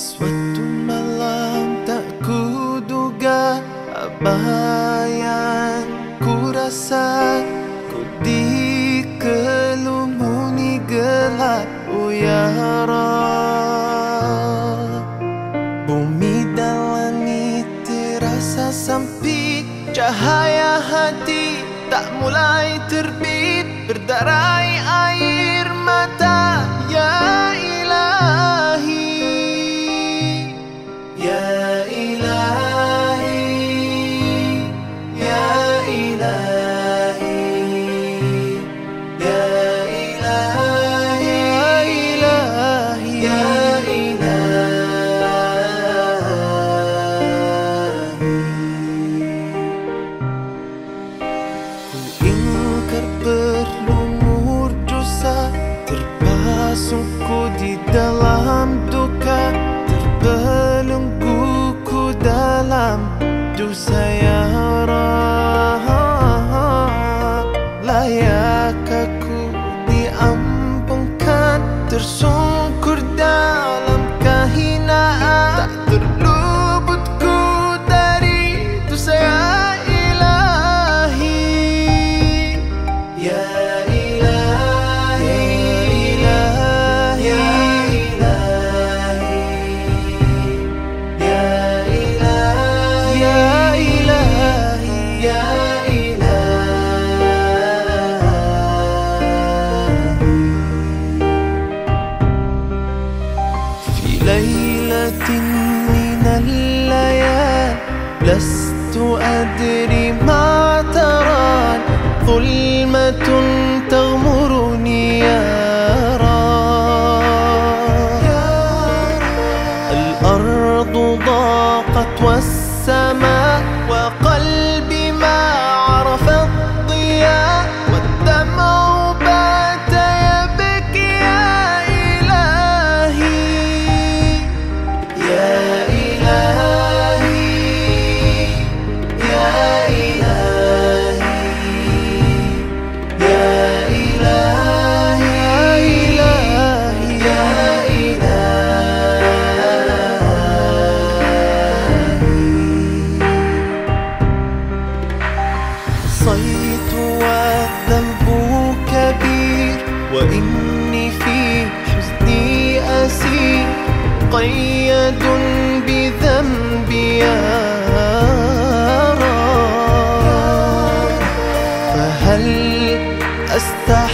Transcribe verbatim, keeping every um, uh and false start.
Suatu malam tak kuduga, apa yang ku rasa, ku dikelumuni gelap. Oh ya Rabb, bumi dan langit terasa sempit, cahaya hati tak mulai terbit, berderai air mata. Ya Ilahi, Ya Ilahi, Ya Ilahi, Ya Ilahi, Ya Ilahi, Ya Ilahi. Ku ingkar berlumur dosa, terpasungku di dalam duka, terbelengguku dalam dosa ya Rabb. Layak aku diampunkan, tersungkur dalam kehinaan, tak terluputku dari dosa ya Ilahi, Ya Ilahi, Ya Ilahi, Ya Ilahi, Ya Ilahi, Ya Ilahi. Fi laylatin minal layal, lastu adri ma taran, zulmatun taghmuruni ya Rabb. Al-ardu daqat was-sama, wa qalbi ma arafa ad-diya, wat-tam'u bata yabki ya Ilahi, Ya Ilahi, Ya Ilahi, Ya Ilahi, Ya Ilahi, Ya Ilahi. Saytu wa dhanbu kabir, wa inni fi husni asir, qayyadun bi dhanbi ya Rabb. Fahal astah